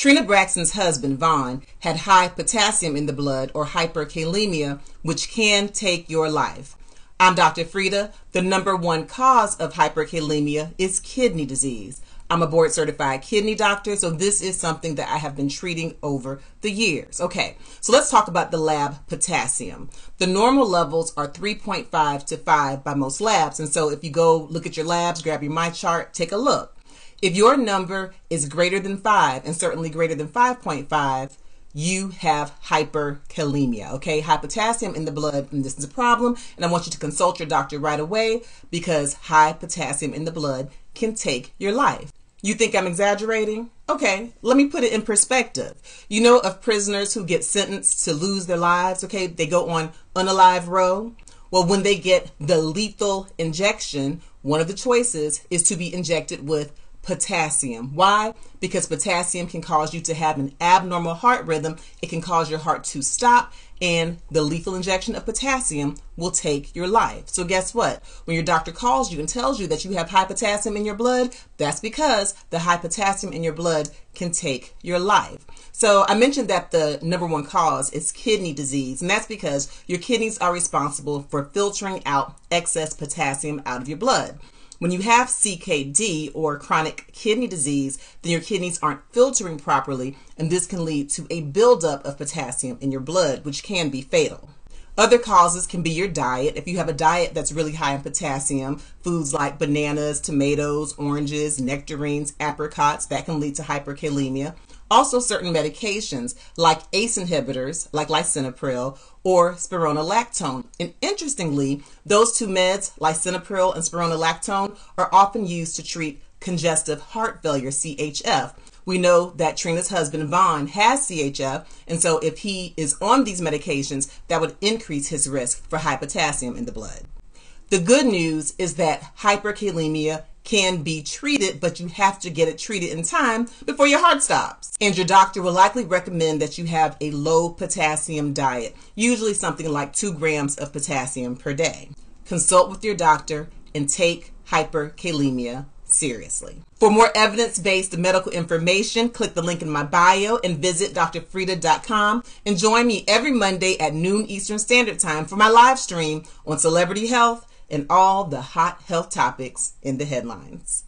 Trina Braxton's husband, Von, had high potassium in the blood, or hyperkalemia, which can take your life. I'm Dr. Frita. The #1 cause of hyperkalemia is kidney disease. I'm a board-certified kidney doctor, so this is something that I have been treating over the years. Okay, so let's talk about the lab potassium. The normal levels are 3.5 to 5 by most labs, and so if you go look at your labs, grab your MyChart, take a look. If your number is greater than 5, and certainly greater than 5.5, you have hyperkalemia, okay? High potassium in the blood, and this is a problem, and I want you to consult your doctor right away because high potassium in the blood can take your life. You think I'm exaggerating? Okay, let me put it in perspective. You know of prisoners who get sentenced to lose their lives, okay? They go on unalive row. Well, when they get the lethal injection, one of the choices is to be injected with potassium. Why? Because potassium can cause you to have an abnormal heart rhythm. It can cause your heart to stop, and the lethal injection of potassium will take your life. So guess what? When your doctor calls you and tells you that you have high potassium in your blood, that's because the high potassium in your blood can take your life. So I mentioned that the #1 cause is kidney disease, and that's because your kidneys are responsible for filtering out excess potassium out of your blood. When you have CKD, or chronic kidney disease, then your kidneys aren't filtering properly, and this can lead to a buildup of potassium in your blood, which can be fatal. Other causes can be your diet. If you have a diet that's really high in potassium, foods like bananas, tomatoes, oranges, nectarines, apricots, that can lead to hyperkalemia. Also, certain medications like ACE inhibitors, like lisinopril or spironolactone. And interestingly, those two meds, lisinopril and spironolactone, are often used to treat congestive heart failure, CHF. We know that Trina's husband, Von, has CHF, and so if he is on these medications, that would increase his risk for high potassium in the blood. The good news is that hyperkalemia can be treated, but you have to get it treated in time before your heart stops. And your doctor will likely recommend that you have a low potassium diet, usually something like 2 grams of potassium per day. Consult with your doctor and take hyperkalemia seriously. For more evidence-based medical information, click the link in my bio and visit drfrita.com, and join me every Monday at noon Eastern Standard Time for my live stream on celebrity health and all the hot health topics in the headlines.